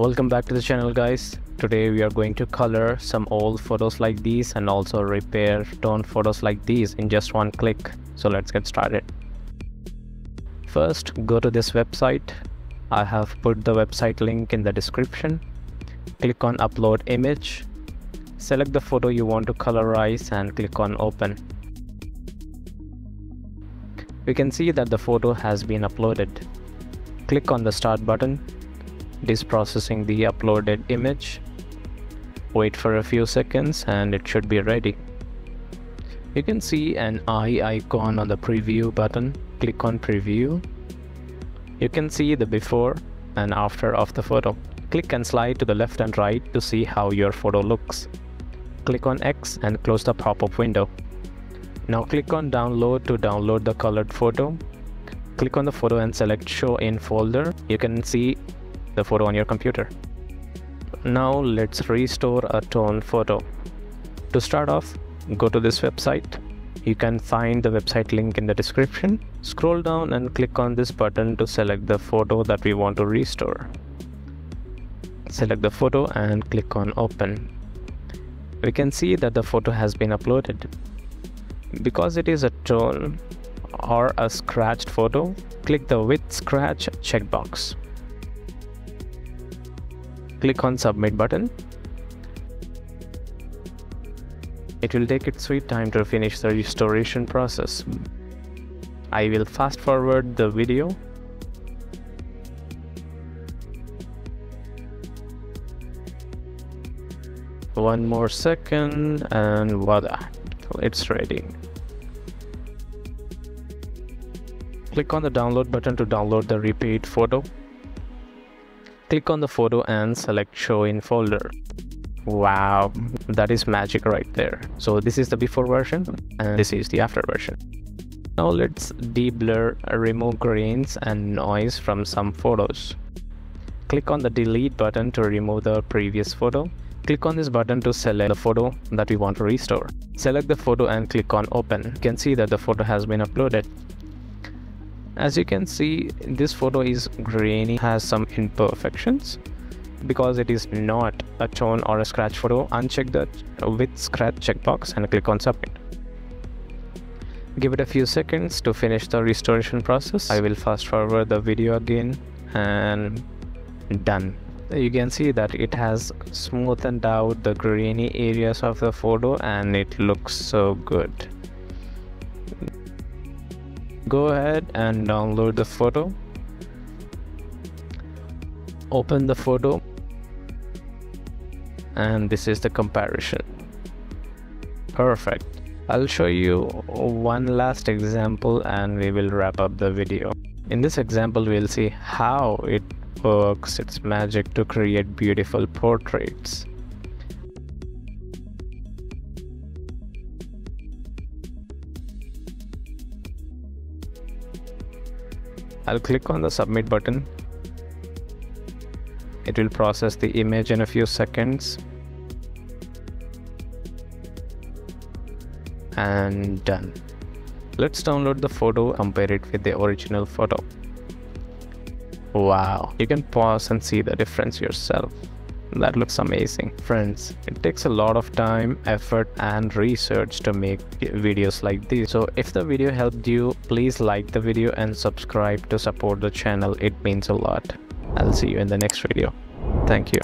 Welcome back to the channel, guys. Today we are going to color some old photos like these and also repair torn photos like these in just one click. So let's get started. First, go to this website. I have put the website link in the description. Click on upload image. Select the photo you want to colorize and click on open. We can see that the photo has been uploaded. Click on the start button. It is processing the uploaded image. Wait for a few seconds and it should be ready. You can see an eye icon on the preview button. Click on preview. You can see the before and after of the photo. Click and slide to the left and right to see how your photo looks. Click on X and close the pop-up window. Now click on download to download the colored photo. Click on the photo and select show in folder. You can see the photo on your computer. Now let's restore a torn photo. To start off, go to this website. You can find the website link in the description. Scroll down and click on this button to select the photo that we want to restore. Select the photo and click on open. We can see that the photo has been uploaded. Because it is a torn or a scratched photo, click the with scratch checkbox. Click on submit button. It will take its sweet time to finish the restoration process. I will fast forward the video. One more second and voila, it's ready. Click on the download button to download the repeat photo. Click on the photo and select show in folder. Wow, that is magic right there. So this is the before version and this is the after version. Now let's de-blur, remove grains and noise from some photos. Click on the delete button to remove the previous photo. Click on this button to select the photo that we want to restore. Select the photo and click on open. You can see that the photo has been uploaded. As you can see, this photo is grainy, has some imperfections. Because it is not a torn or a scratch photo, uncheck the with scratch checkbox and click on submit. Give it a few seconds to finish the restoration process. I will fast forward the video again and done. You can see that it has smoothened out the grainy areas of the photo and it looks so good. Go ahead and download the photo. Open the photo and this is the comparison. Perfect. I'll show you one last example and we will wrap up the video. In this example, we'll see how it works its magic to create beautiful portraits. I'll click on the submit button. It will process the image in a few seconds. And done. Let's download the photo, compare it with the original photo. Wow, you can pause and see the difference yourself. That looks amazing. Friends, it takes a lot of time, effort and research to make videos like this. So if the video helped you, please like the video and subscribe to support the channel. It means a lot. I'll see you in the next video. Thank you.